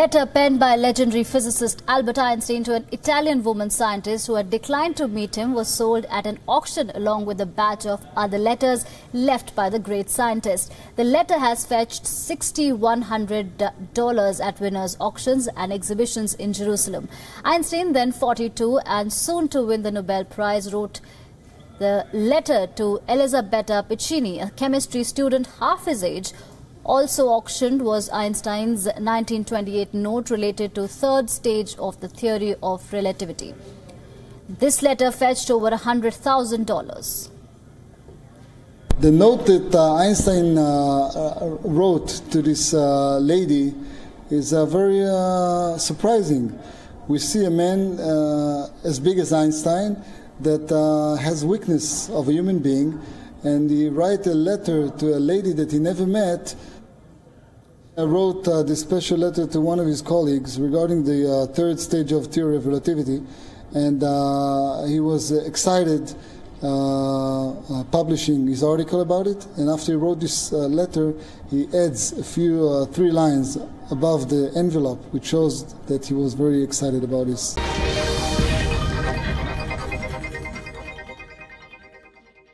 letter penned by legendary physicist Albert Einstein to an Italian woman scientist who had declined to meet him was sold at an auction along with a batch of other letters left by the great scientist. The letter has fetched $6,100 at winners' auctions and exhibitions in Jerusalem. Einstein, then 42 and soon to win the Nobel Prize, wrote the letter to Elisabetta Piccini, a chemistry student half his age. Also auctioned was Einstein's 1928 note related to third stage of the theory of relativity. This letter fetched over $100,000. The note that Einstein wrote to this lady is very surprising. We see a man as big as Einstein that has weakness of a human being, and he write a letter to a lady that he never met. I wrote this special letter to one of his colleagues regarding the third stage of theory of relativity, and he was excited publishing his article about it. And after he wrote this letter, he adds a few three lines above the envelope, which shows that he was very excited about this.